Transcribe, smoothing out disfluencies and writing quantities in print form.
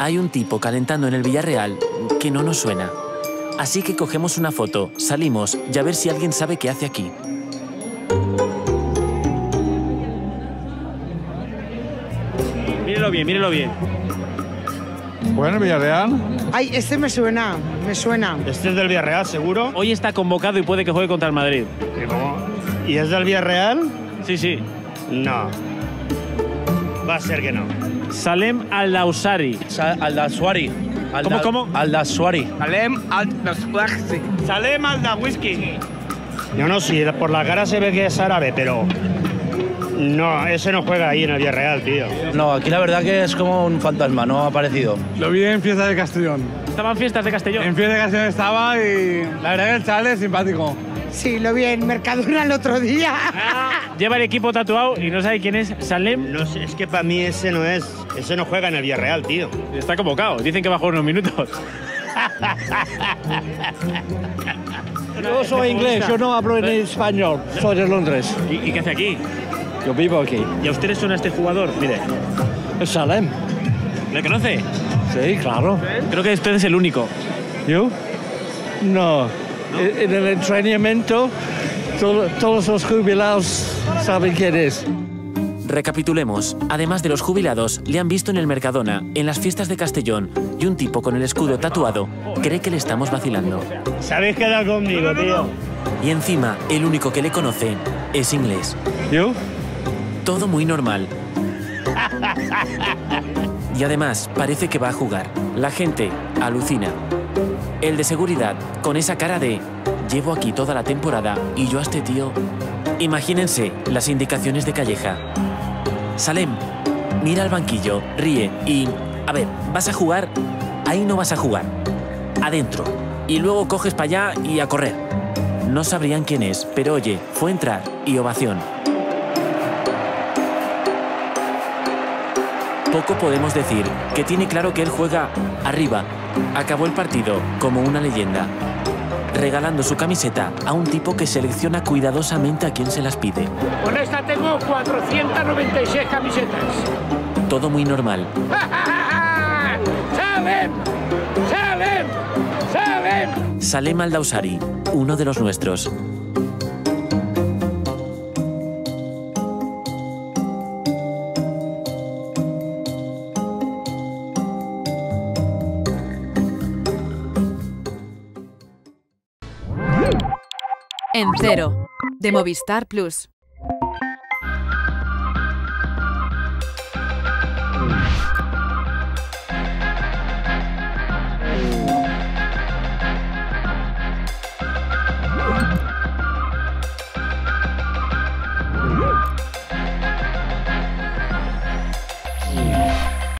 Hay un tipo calentando en el Villarreal que no nos suena. Así que cogemos una foto, salimos y a ver si alguien sabe qué hace aquí. Míralo bien, míralo bien. Bueno, Villarreal. Ay, este me suena, me suena. Este es del Villarreal, seguro. Hoy está convocado y puede que juegue contra el Madrid. ¿Y es del Villarreal? Sí, sí. No. Va a ser que no. Salem Al-Dawsari. Al-Dawsari. ¿Cómo? Al-Dawsari. Salem Al-Dawsari. Salem Al-Dawsari. No, no, sí, por la cara se ve que es árabe, pero... No, ese no juega ahí en el Villarreal, tío. No, aquí la verdad que es como un fantasma, no ha aparecido. Lo vi en Fiestas de Castellón. ¿Estaba en Fiestas de Castellón? En Fiestas de Castellón estaba y la verdad que el chaval es simpático. Sí, lo vi en Mercadona el otro día. Ah, lleva el equipo tatuado y no sabe quién es. Salem. No sé, es que para mí ese no es. Ese no juega en el Villarreal, tío. Está convocado, dicen que va a jugar unos minutos. Yo soy inglés, yo no hablo en español. Soy de Londres. ¿Y qué hace aquí? Yo vivo aquí. ¿Y a ustedes suena este jugador? Mire. Es Salem. ¿Le conoce? Sí, claro. Creo que usted es el único. ¿Yo? No. En el entrenamiento, todos los jubilados saben quién es. Recapitulemos. Además de los jubilados, le han visto en el Mercadona, en las fiestas de Castellón, y un tipo con el escudo tatuado cree que le estamos vacilando. ¿Sabéis qué da conmigo, tío? Y encima, el único que le conoce es inglés. ¿Yo? Todo muy normal. Y además, parece que va a jugar. La gente alucina. El de seguridad, con esa cara de... Llevo aquí toda la temporada y yo a este tío... Imagínense las indicaciones de Calleja. Salem, mira al banquillo, ríe y... A ver, ¿vas a jugar? Ahí no vas a jugar. Adentro. Y luego coges para allá y a correr. No sabrían quién es, pero oye, fue entrar y ovación. Poco podemos decir que tiene claro que él juega arriba. Acabó el partido como una leyenda, regalando su camiseta a un tipo que selecciona cuidadosamente a quien se las pide. Con esta tengo 496 camisetas. Todo muy normal. ¡Salem! ¡Salem! ¡Salem! Salem Al-Dawsari, uno de los nuestros. En Cero, de Movistar Plus.